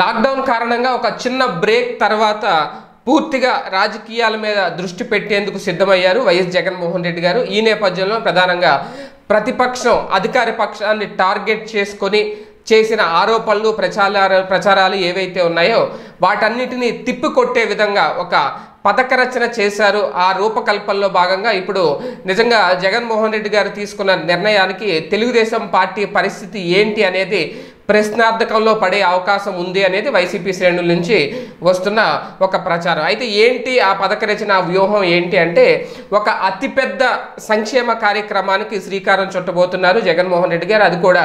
Lockdown కారణంగా ఒక చిన్న బ్రేక్ తర్వాత పూర్తిగా రాజకీయాల మీద దృష్టి పెట్టేందుకు సిద్ధమయ్యారు వైఎస్ జగన్మోహన్ రెడ్డి గారు। ఈ నేపథ్యంలో ప్రధానంగా ప్రతిపక్షం అధికార పక్షాన్ని టార్గెట్ చేసుకొని చేసిన ఆరోపణలు ప్రచారాలు ఏవైతే ఉన్నాయో వాటన్నిటిని తిప్పికొట్టే విధంగా ఒక పథక రచన చేశారు। ఆ రూపకల్పనలో భాగంగా ఇప్పుడు నిజంగా జగన్మోహన్ రెడ్డి గారు తీసుకున్న నిర్ణయానికి తెలుగుదేశం పార్టీ పరిస్థితి ఏంటి అనేది ప్రశ్నార్థకంలో పడే అవకాశం ఉంది అనేది వైసీపీ శ్రేణుల నుంచి వస్తున్న ఒక ప్రచారం। అయితే ఏంటి ఆ పథక రచన వ్యూహం ఏంటి అంటే ఒక అతిపెద్ద సంక్షేమ కార్యక్రమానికి శ్రీకారం చుట్టబోతున్నారు జగన్మోహన్ రెడ్డి గారు। అది కూడా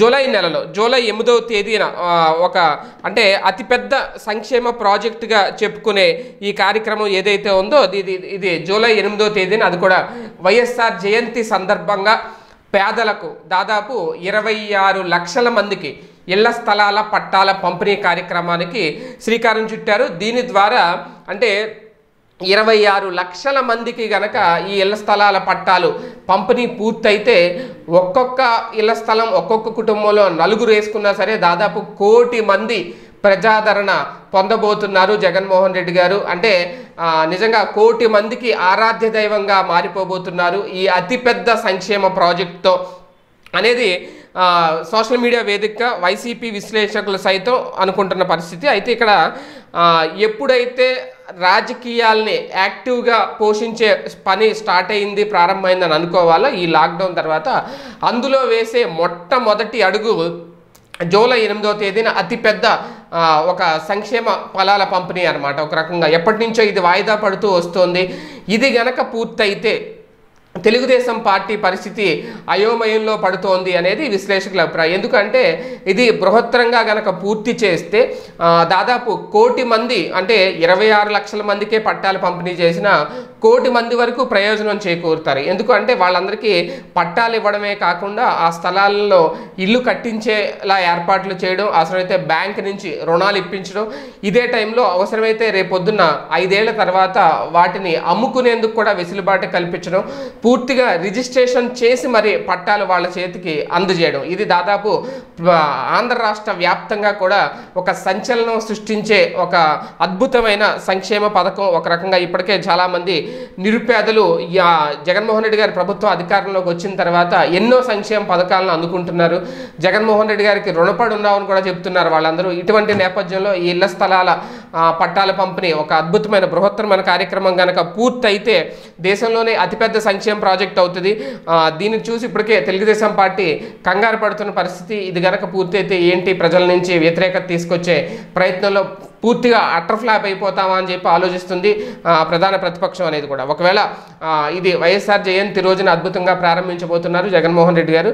జూలై నెలలో జూలై 8వ తేదీన ఒక అంటే అతిపెద్ద సంక్షేమ ప్రాజెక్టుగా చెప్పుకునే ఈ కార్యక్రమం ఏదైతే ఉందో ఇది జూలై 8వ తేదీన అది కూడా వైఎస్ఆర్ జయంతి సందర్భంగా పేదలకు దాదాపు 26 లక్షల మందికి ఇళ్ల స్థలాల పట్టాల పంపిణీ కార్యక్రమానికి శ్రీకారం చుట్టారు। దీని ద్వారా అంటే 26 లక్షల మందికి గనక ఈ ఇళ్ల స్థలాల పట్టాలు పంపిణీ పూర్తయితే ఒక్కొక్క ఇళ్ల స్థలం ఒక్కొక్క కుటుంబంలో 4 వేసుకున్నా సరే దాదాపు 1 కోటి మంది ప్రజాదరణ పొందబోతున్నారు జగన్మోహన్ రెడ్డి గారు। అంటే నిజంగా 1 కోటి మందికి ఆరాధ్య దైవంగా మారిపోబోతున్నారు ఈ అతిపెద్ద సంక్షేమ ప్రాజెక్టుతో అనేది సోషల్ మీడియా వేదికగా వైసీపీ విశ్లేషకులు సైతం అనుకుంటున్న పరిస్థితి। అయితే ఇక్కడ ఎప్పుడైతే రాజకీయాల్ని యాక్టివ్గా పోషించే పని స్టార్ట్ అయింది ప్రారంభమైందని అనుకోవాలో ఈ లాక్డౌన్ తర్వాత అందులో వేసే మొట్టమొదటి అడుగు జూలై 8వ తేదీన అతిపెద్ద ఒక సంక్షేమ ఫలాల పంపిణీ అనమాట। ఒక రకంగా ఎప్పటి నుంచో ఇది వాయిదా పడుతూ వస్తుంది। ఇది గనక పూర్తయితే తెలుగుదేశం పార్టీ పరిస్థితి అయోమయంలో పడుతోంది అనేది విశ్లేషకుల అభిప్రాయం। ఎందుకంటే ఇది బృహత్తరంగా గనక పూర్తి చేస్తే దాదాపు 1 కోటి మంది అంటే 26 లక్షల మందికే పట్టాలు పంపిణీ చేసిన 1 కోటి మంది వరకు ప్రయోజనం చేకూరుతారు। ఎందుకంటే వాళ్ళందరికీ పట్టాలు ఇవ్వడమే కాకుండా ఆ స్థలాల్లో ఇల్లు కట్టించేలా ఏర్పాట్లు చేయడం, అవసరమైతే బ్యాంక్ నుంచి రుణాలు ఇప్పించడం, ఇదే టైంలో అవసరమైతే రేపొద్దున్న 5 ఏళ్ల తర్వాత వాటిని అమ్ముకునేందుకు కూడా వెసులుబాటు కల్పించడం, పూర్తిగా రిజిస్ట్రేషన్ చేసి మరి పట్టాలు వాళ్ళ చేతికి అందజేయడం, ఇది దాదాపు ఆంధ్ర రాష్ట్ర వ్యాప్తంగా కూడా ఒక సంచలనం సృష్టించే ఒక అద్భుతమైన సంక్షేమ పథకం। ఒక రకంగా ఇప్పటికే చాలామంది నిరుపేదలు జగన్మోహన్ రెడ్డి గారి ప్రభుత్వం అధికారంలోకి వచ్చిన తర్వాత ఎన్నో సంక్షేమ పథకాలను అందుకుంటున్నారు, జగన్మోహన్ రెడ్డి గారికి రుణపడి ఉన్నామని కూడా చెప్తున్నారు వాళ్ళందరూ। ఇటువంటి నేపథ్యంలో ఈ ఇళ్ల స్థలాల పట్టాల పంపిణీ ఒక అద్భుతమైన బృహత్తరమైన కార్యక్రమం కనుక పూర్తయితే దేశంలోనే అతిపెద్ద సంక్షేమ ప్రాజెక్ట్ అవుతుంది। దీన్ని చూసి ఇప్పటికే తెలుగుదేశం పార్టీ కంగారు పడుతున్న పరిస్థితి। ఇది గనక పూర్తయితే ఏంటి ప్రజల నుంచి వ్యతిరేకత తీసుకొచ్చే ప్రయత్నంలో పూర్తిగా అటర్ఫ్లాప్ అయిపోతామా అని చెప్పి ఆలోచిస్తుంది ప్రధాన ప్రతిపక్షం అనేది కూడా। ఒకవేళ ఇది వైఎస్ఆర్ జయంతి రోజున అద్భుతంగా ప్రారంభించబోతున్నారు జగన్మోహన్ రెడ్డి గారు।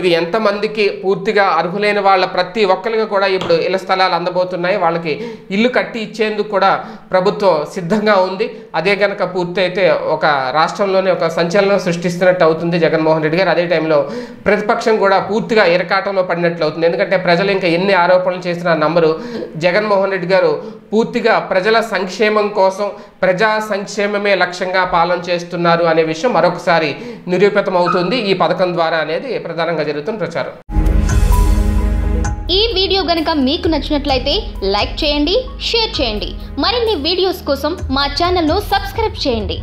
ఇది ఎంతమందికి పూర్తిగా అర్హులైన వాళ్ళ ప్రతి ఒక్కరికి కూడా ఇప్పుడు ఇళ్ల స్థలాలు అందబోతున్నాయి, వాళ్ళకి ఇల్లు కట్టి ఇచ్చేందుకు కూడా ప్రభుత్వం సిద్ధంగా ఉంది। అదే కనుక పూర్తయితే ఒక రాష్ట్రంలోనే ఒక సంచలనం సృష్టిస్తున్నట్టు అవుతుంది జగన్మోహన్ రెడ్డి గారు। అదే టైంలో ప్రతిపక్షం కూడా పూర్తిగా ఇరకాటంలో పడినట్లు అవుతుంది। ఎందుకంటే ప్రజలు ఇంకా ఎన్ని ఆరోపణలు చేసినా నమ్మరు జగన్మోహన్ రెడ్డి గారు పూర్తిగా ప్రజల సంక్షేమం కోసం ప్రజా సంక్షేమమే లక్ష్యంగా పాలన చేస్తున్నారు అనే విషయం మరొకసారి నిరూపితం అవుతుంది ఈ పథకం ద్వారా అనేది ప్రధానంగా జరుగుతున్న ప్రచారం। ఈ వీడియో గనుక మీకు నచ్చినట్లయితే లైక్ చేయండి, షేర్ చేయండి, మరిన్ని వీడియోస్ కోసం మా ఛానల్ను సబ్స్క్రైబ్ చేయండి।